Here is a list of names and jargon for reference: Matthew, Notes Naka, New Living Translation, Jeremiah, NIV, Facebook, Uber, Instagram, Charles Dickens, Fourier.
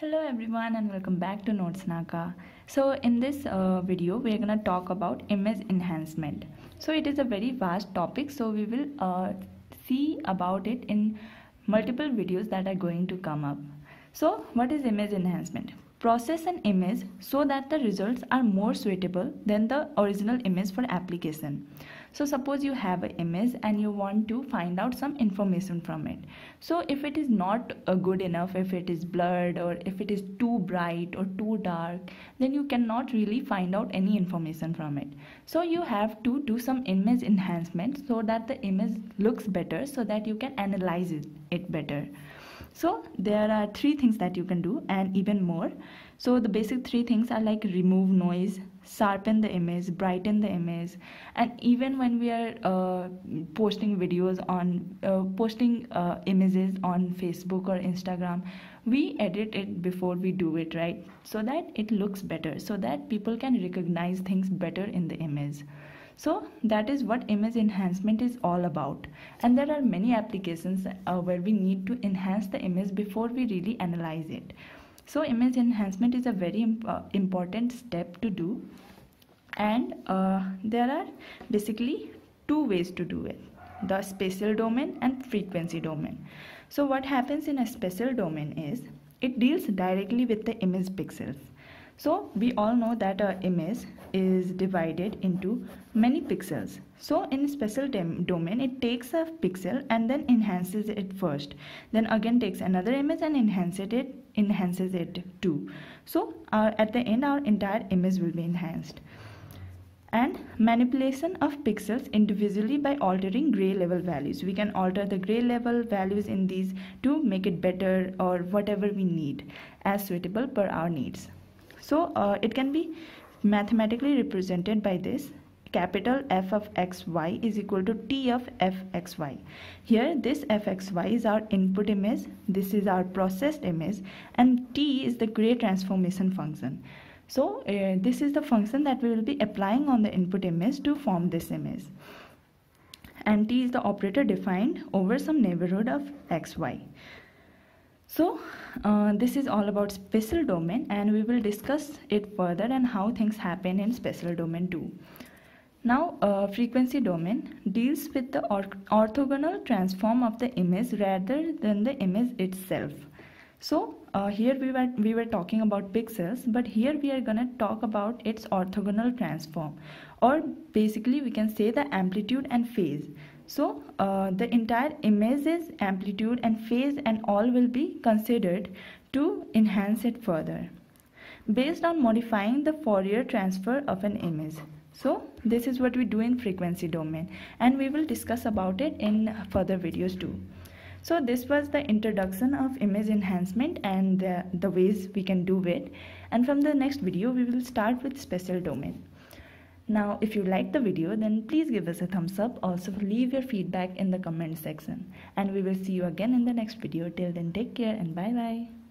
Hello everyone and welcome back to Notes Naka. So in this video we are going to talk about image enhancement. So it is a very vast topic, so we will see about it in multiple videos that are going to come up. So what is image enhancement? Process an image so that the results are more suitable than the original image for application. So suppose you have an image and you want to find out some information from it. So if it is not good enough, if it is blurred or if it is too bright or too dark, then you cannot really find out any information from it. So you have to do some image enhancement so that the image looks better, so that you can analyze it better. So there are three things that you can do and even more. So the basic three things are like remove noise, sharpen the image, brighten the image, and even when we are posting videos on posting images on Facebook or Instagram, we edit it before we do it, right? So that it looks better, so that people can recognize things better in the image. So that is what image enhancement is all about, and there are many applications where we need to enhance the image before we really analyze it. So image enhancement is a very important step to do, and there are basically two ways to do it: the spatial domain and frequency domain. So what happens in a spatial domain is it deals directly with the image pixels. So we all know that an image is divided into many pixels. So in spatial domain, it takes a pixel and then enhances it first, then again takes another image and enhances it too. So at the end, our entire image will be enhanced. And manipulation of pixels individually by altering gray level values. We can alter the gray level values in these to make it better or whatever we need, as suitable per our needs. So it can be mathematically represented by this: capital F of xy is equal to T of fxy. Here this fxy is our input image, this is our processed image, and T is the gray transformation function. So this is the function that we will be applying on the input image to form this image. And T is the operator defined over some neighborhood of xy. So this is all about spatial domain, and we will discuss it further and how things happen in spatial domain too. Now frequency domain deals with the orthogonal transform of the image rather than the image itself. So here we were talking about pixels, but here we are going to talk about its orthogonal transform, or basically we can say the amplitude and phase. So the entire image's amplitude and phase and all will be considered to enhance it further, based on modifying the Fourier transfer of an image. So this is what we do in frequency domain, and we will discuss about it in further videos too. So this was the introduction of image enhancement and the ways we can do it, and from the next video we will start with spatial domain. Now if you like the video, then please give us a thumbs up. Also leave your feedback in the comment section, and we will see you again in the next video. Till then, take care and bye bye.